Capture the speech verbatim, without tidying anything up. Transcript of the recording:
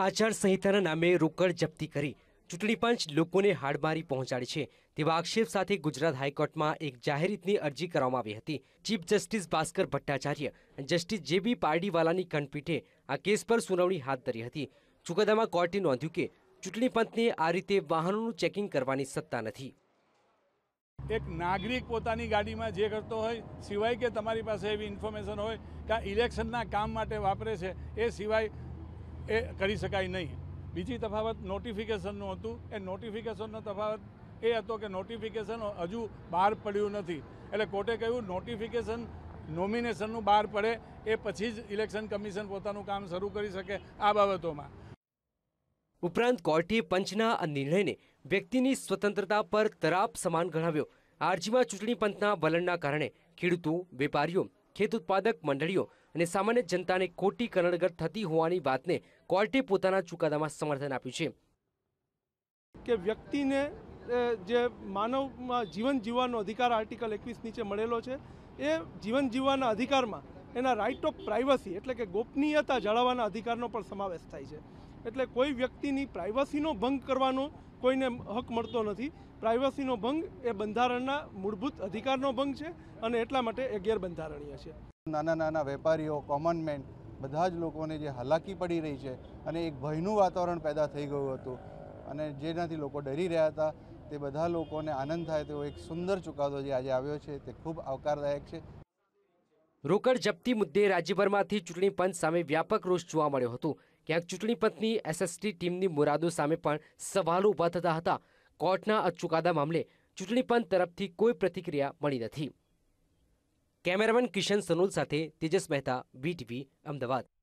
आचार संहिताना नामे रोकड़ जप्ती करी चूंटणी पंच लोकोने हाडमारी पहोंचाडी छे तेवा आक्षेप साथे गुजरात हाईकोर्ट में एक जाहेरहितनी अरजी करवामां आवी हती। Chief justice Bhaskar Bhattacharya justice J B पारडीवालानी खंडपीठे आ केस पर सुनावणी हाथ धरी हती। चुकादामां कोर्टे नोंध्युं के चूंटणी पंचने आ रीते वाहनोनुं चेकिंग करवानी सत्ता नथी। एक नागरिक पोतानी गाड़ी में जे करते होय सिवाय के तमारी पासे एवी इन्फॉर्मेशन होय का इलेक्शन ना काम माटे वापरे छे ए सिवाय ए करी शकाय नहीं। बीजी तफावत नोटिफिकेशन नो हतुं ए नोटिफिकेशन नो तफावत ए हतो के नोटिफिकेशन हजू बहार पड्युं नथी एटले कोर्टे कह्युं नोटिफिकेशन नोमिनेशन नुं बहार पड़े ए पछी ज इलेक्शन कमिशन पोतानुं काम शरू करी शके। आ बाबतोमां उपरांत कोर्टे पंचना आ निर्णयने व्यक्तिनी स्वतंत्रता पर तराप समान गणाव्यो। आरजीमां चूंटणी पंचना वलणना कारणे खेडूतो वेपारीओ खेत उत्पादक मंडळीओ अने सामान्य जनताने खोटी करणगत थती होवानी वातने कोर्टे पोताना चुकादामां समर्थन आप्युं छे के व्यक्तिने जे मानव जीवन जीववानो अधिकार आर्टिकल एकवीस नीचे मळेलो छे ए जीवन जीववाना अधिकारमां एना राइट टू प्राइवसी एटले के गोपनीयता जाळववाना अधिकारनो पण समावेश थाय छे। एटले कोई व्यक्तिनी प्राइवसीनो भंग करवानो कोईने हक मळतो नथी। प्राइवसीनो भंग ए बंधारणना मूलभूत अधिकारनो भंग छे अने एटला माटे ए गैरबंधारणीय छे। नाना नाना वेपारीओ कॉमन मेन बधा ज लोकोने जे हालाकी पड़ी रही छे अने एक भयनुं वातावरण पैदा थई गयुं हतुं अने जेनाथी लोको डरी रह्या हता ते बधा लोकोने आनंद थाय तेवो एक सुंदर चुकादो जे आज आव्यो छे ते खूब आवकारदायक छे। रोकड़ जप्ती मुद्दे राज्यभरमांथी चूंटणी पंच सामे व्यापक रोष जोवा मळ्यो हतो। क्या चूंटणी पंचनी एसएसटी टीमनी मुरादों सामे पण सवालों उभा थता हता। कोर्टना आ चुकादा मामले चूंटणी पंच तरफथी कोई प्रतिक्रिया मळी नथी। कैमरामैन किशन सनोल साथे तेजस मेहता बीटीवी अमदावाद।